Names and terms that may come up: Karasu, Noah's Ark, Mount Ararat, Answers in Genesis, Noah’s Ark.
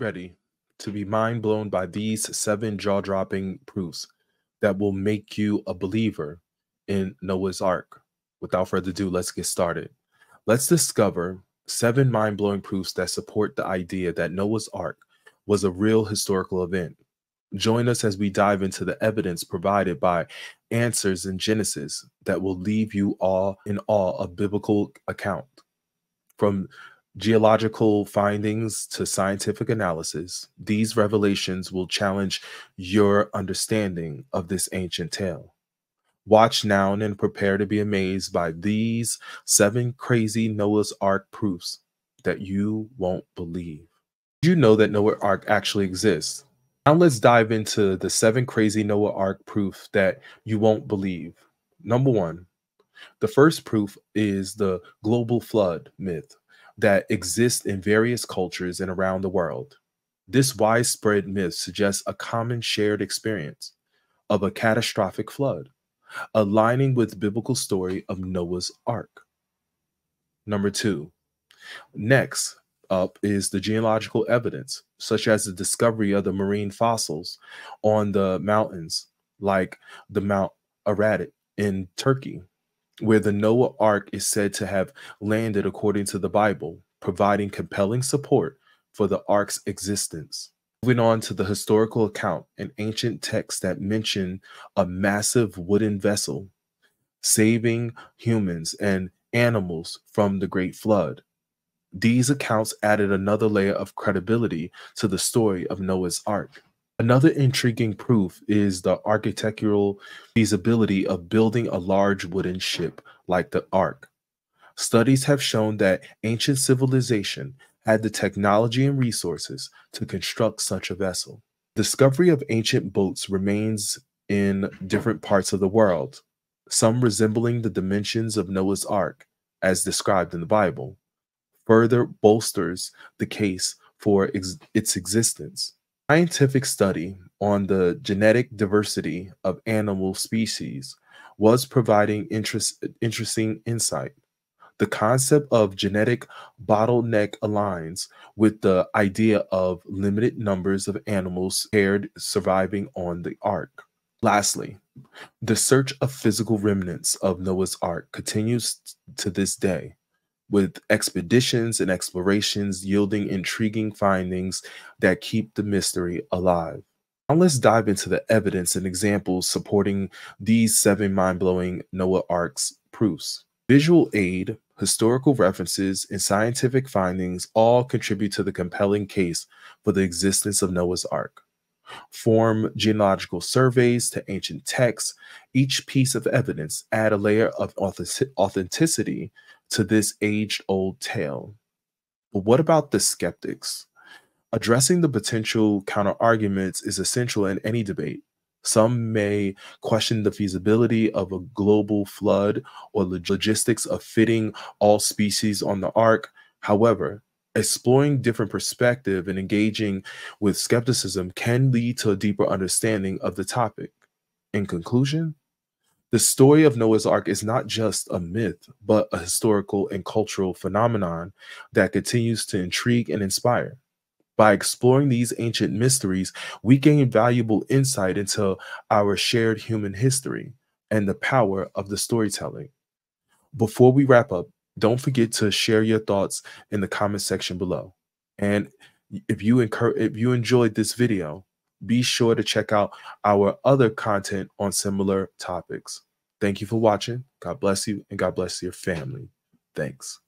Get ready to be mind blown by these 7 jaw-dropping proofs that will make you a believer in Noah's Ark. Without further ado, let's get started. Let's discover 7 mind-blowing proofs that support the idea that Noah's Ark was a real historical event. Join us as we dive into the evidence provided by Answers in Genesis that will leave you all in awe of biblical account. From geological findings to scientific analysis, these revelations will challenge your understanding of this ancient tale. Watch now and prepare to be amazed by these 7 crazy Noah's Ark proofs that you won't believe. Did you know that Noah's Ark actually exists? Now let's dive into the 7 crazy Noah's Ark proofs that you won't believe. Number 1, the first proof is the global flood myth that exists in various cultures and around the world. This widespread myth suggests a common shared experience of a catastrophic flood, aligning with the biblical story of Noah's Ark. Number 2, next up is the geological evidence, such as the discovery of the marine fossils on the mountains, like the Mount Ararat in Turkey, where the Noah's Ark is said to have landed according to the Bible, providing compelling support for the Ark's existence. Moving on to the historical account, an ancient text that mentioned a massive wooden vessel saving humans and animals from the Great Flood. These accounts added another layer of credibility to the story of Noah's Ark. Another intriguing proof is the architectural feasibility of building a large wooden ship like the Ark. Studies have shown that ancient civilization had the technology and resources to construct such a vessel. Discovery of ancient boats remains in different parts of the world, some resembling the dimensions of Noah's Ark as described in the Bible, further bolsters the case for its existence. Scientific study on the genetic diversity of animal species was providing interesting insight. The concept of genetic bottleneck aligns with the idea of limited numbers of animals paired surviving on the Ark. Lastly, the search of physical remnants of Noah's Ark continues to this day, with expeditions and explorations yielding intriguing findings that keep the mystery alive. Now let's dive into the evidence and examples supporting these 7 mind-blowing Noah's Ark's proofs. Visual aid, historical references, and scientific findings all contribute to the compelling case for the existence of Noah's Ark. From genealogical surveys to ancient texts, each piece of evidence adds a layer of authenticity to this age-old tale. But what about the skeptics? Addressing the potential counter-arguments is essential in any debate. Some may question the feasibility of a global flood or logistics of fitting all species on the Ark. However, exploring different perspectives and engaging with skepticism can lead to a deeper understanding of the topic. In conclusion, the story of Noah's Ark is not just a myth, but a historical and cultural phenomenon that continues to intrigue and inspire. By exploring these ancient mysteries, we gain valuable insight into our shared human history and the power of the storytelling. Before we wrap up, don't forget to share your thoughts in the comment section below. And if you enjoyed this video, be sure to check out our other content on similar topics. Thank you for watching. God bless you, and God bless your family. Thanks.